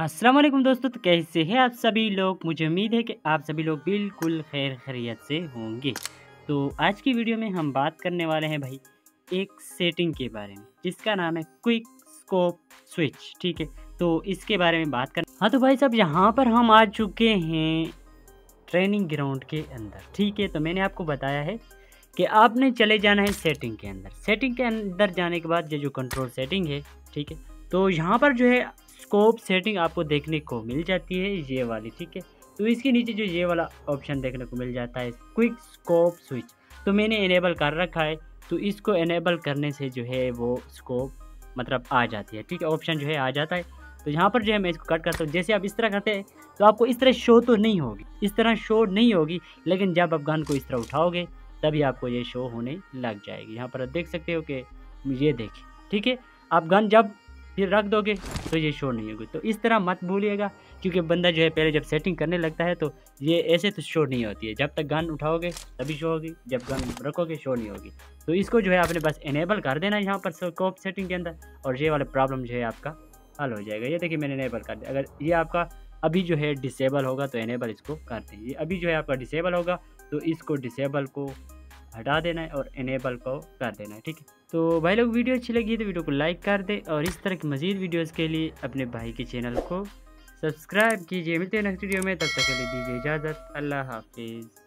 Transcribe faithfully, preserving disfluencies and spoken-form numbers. अस्सलाम वालेकुम दोस्तों, तो कैसे हैं आप सभी लोग। मुझे उम्मीद है कि आप सभी लोग बिल्कुल खैर खैरियत से होंगे। तो आज की वीडियो में हम बात करने वाले हैं भाई एक सेटिंग के बारे में जिसका नाम है क्विक स्कोप स्विच, ठीक है। तो इसके बारे में बात कर हाँ तो भाई साहब यहाँ पर हम आ चुके हैं ट्रेनिंग ग्राउंड के अंदर, ठीक है। तो मैंने आपको बताया है कि आपने चले जाना है सेटिंग के अंदर। सेटिंग के अंदर जाने के बाद ये जो कंट्रोल सेटिंग है, ठीक है, तो यहाँ पर जो है स्कोप सेटिंग आपको देखने को मिल जाती है, ये वाली, ठीक है। तो इसके नीचे जो ये वाला ऑप्शन देखने को मिल जाता है क्विक स्कोप स्विच, तो मैंने इनेबल कर रखा है। तो इसको इनेबल करने से जो है वो स्कोप मतलब आ जाती है, ठीक है, ऑप्शन जो है आ जाता है। तो यहाँ पर जो है मैं इसको कट करता हूँ। जैसे आप इस तरह करते हैं तो आपको इस तरह शो तो नहीं होगी, इस तरह शो नहीं होगी, लेकिन जब आप गन को इस तरह उठाओगे तभी आपको ये शो होने लग जाएगी। यहाँ पर आप देख सकते हो कि ये देखिए, ठीक है, आप गन जब फिर रख दोगे तो ये शो नहीं होगी। तो इस तरह मत भूलिएगा, क्योंकि बंदा जो है पहले जब सेटिंग करने लगता है तो ये ऐसे तो शो नहीं होती है। जब तक गन उठाओगे तभी शो होगी, जब गन रखोगे शो नहीं होगी। तो इसको जो है आपने बस इनेबल कर देना यहाँ पर स्कोप सेटिंग के अंदर, और ये वाला प्रॉब्लम जो है आपका हल हो जाएगा। ये देखिए मैंने इनेबल कर दिया। अगर ये आपका अभी जो है डिसेबल होगा तो इनेबल इसको कर दें। ये अभी जो है आपका डिसेबल होगा तो इसको डिसेबल को हटा देना है और इनेबल को कर देना है, ठीक है। तो भाई लोग वीडियो अच्छी लगी तो वीडियो को लाइक कर दे, और इस तरह की मज़ीद वीडियोस के लिए अपने भाई के चैनल को सब्सक्राइब कीजिए। मिलते हैं नेक्स्ट वीडियो में, तब तक के लिए दीजिए इजाज़त। अल्लाह हाफिज़।